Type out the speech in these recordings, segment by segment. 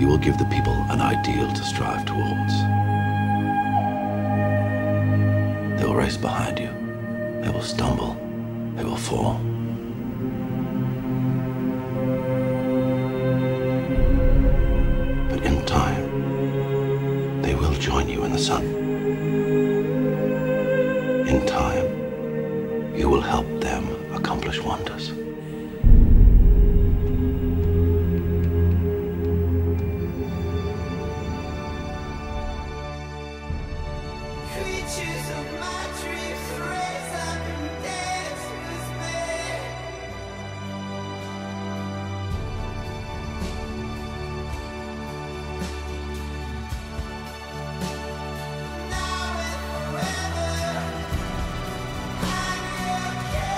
you will give the people an ideal to strive towards. They will race behind you. They will stumble. They will fall. But in time, they will join you in the sun. In time, you will help them accomplish wonders. Creatures of my dreams raise up and dance with me. Now and forever, I'm okay.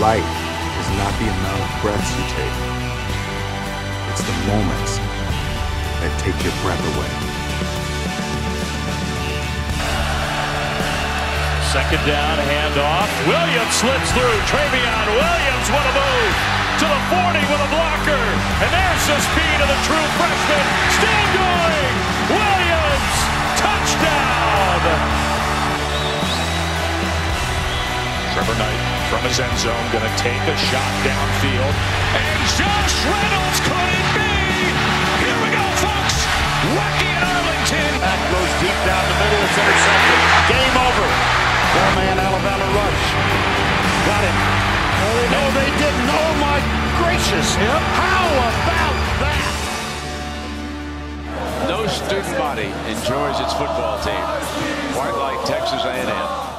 Life. It's not the amount of breaths you take. It's the moments that take your breath away. Second down, handoff. Williams slips through. Travion Williams with a move to the 40 with a blocker. And there's the speed of the true freshman. Still going. Williams, touchdown. Trevor Knight from his end zone, going to take a shot downfield, and Josh Reynolds, could it be? Here we go, folks, Wacky in Arlington. That goes deep down the middle, it's intercepted, game over. Four-man Alabama rush, got it. No, they didn't, oh my gracious, yep. How about that? No student body enjoys its football team, quite like Texas A&M.